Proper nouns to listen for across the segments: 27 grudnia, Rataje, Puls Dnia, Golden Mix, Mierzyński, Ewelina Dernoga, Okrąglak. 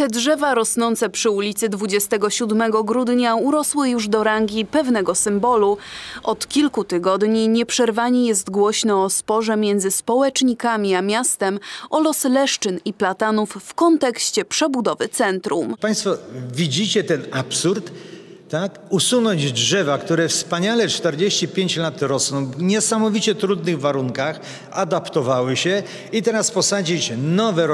Te drzewa rosnące przy ulicy 27 grudnia urosły już do rangi pewnego symbolu. Od kilku tygodni nieprzerwanie jest głośno o sporze między społecznikami a miastem o los leszczyn i platanów w kontekście przebudowy centrum. Państwo widzicie ten absurd? Tak? Usunąć drzewa, które wspaniale 45 lat rosną, w niesamowicie trudnych warunkach, adaptowały się i teraz posadzić nowe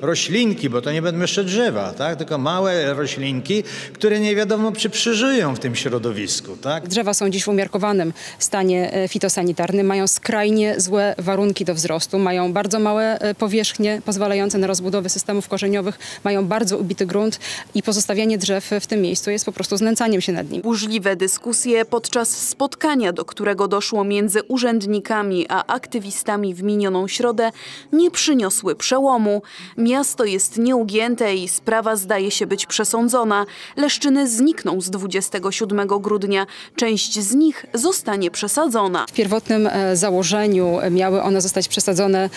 roślinki, bo to nie będą jeszcze drzewa, tak? Tylko małe roślinki, które nie wiadomo czy przeżyją w tym środowisku. Tak? Drzewa są dziś w umiarkowanym stanie fitosanitarnym, mają skrajnie złe warunki do wzrostu, mają bardzo małe powierzchnie pozwalające na rozbudowę systemów korzeniowych, mają bardzo ubity grunt i pozostawianie drzew w tym miejscu jest po prostu znęcaniem się nad nim. Burzliwe dyskusje podczas spotkania, do którego doszło między urzędnikami a aktywistami w minioną środę, nie przyniosły przełomu. Miasto jest nieugięte i sprawa zdaje się być przesądzona. Leszczyny znikną z 27 grudnia. Część z nich zostanie przesadzona. W pierwotnym założeniu miały one zostać przesadzone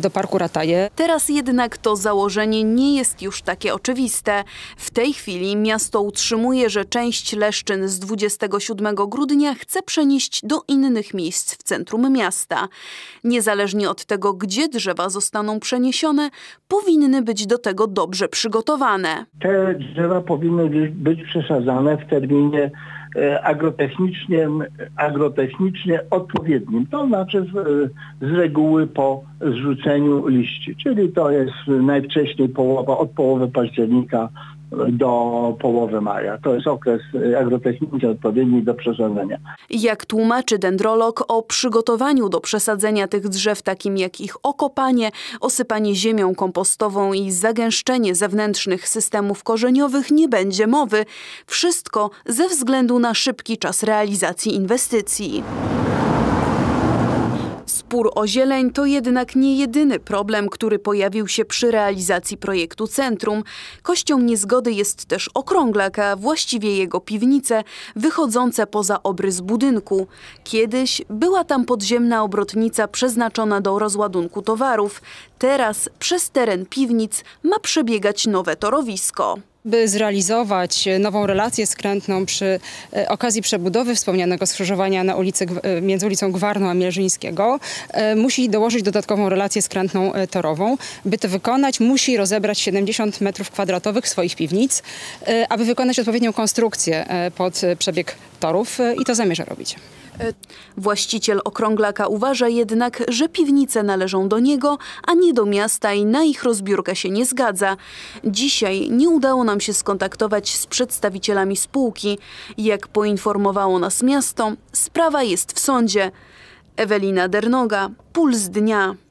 do parku Rataje. Teraz jednak to założenie nie jest już takie oczywiste. W tej chwili miasto utrzymuje, że część leszczyn z 27 grudnia chce przenieść do innych miejsc w centrum miasta. Niezależnie od tego, gdzie drzewa zostaną przeniesione, powinny być do tego dobrze przygotowane. Te drzewa powinny być przesadzane w terminie agrotechnicznie odpowiednim. To znaczy z reguły po zrzuceniu liści, czyli to jest najwcześniej od połowy października do połowy maja. To jest okres agrotechniki odpowiedni do przesadzenia. Jak tłumaczy dendrolog, o przygotowaniu do przesadzenia tych drzew, takim jak ich okopanie, osypanie ziemią kompostową i zagęszczenie zewnętrznych systemów korzeniowych, nie będzie mowy. Wszystko ze względu na szybki czas realizacji inwestycji. Spór o zieleń to jednak nie jedyny problem, który pojawił się przy realizacji projektu centrum. Kością niezgody jest też Okrąglak, a właściwie jego piwnice wychodzące poza obrys budynku. Kiedyś była tam podziemna obrotnica przeznaczona do rozładunku towarów. Teraz przez teren piwnic ma przebiegać nowe torowisko. By zrealizować nową relację skrętną przy okazji przebudowy wspomnianego skrzyżowania na ulicy, między ulicą Gwarną a Mierzyńskiego, musi dołożyć dodatkową relację skrętną torową. By to wykonać, musi rozebrać 70 m2 swoich piwnic, aby wykonać odpowiednią konstrukcję pod przebieg torów i to zamierza robić. Właściciel Okrąglaka uważa jednak, że piwnice należą do niego, a nie do miasta i na ich rozbiórkę się nie zgadza. Dzisiaj nie udało nam się skontaktować z przedstawicielami spółki. Jak poinformowało nas miasto, sprawa jest w sądzie. Ewelina Dernoga, Puls Dnia.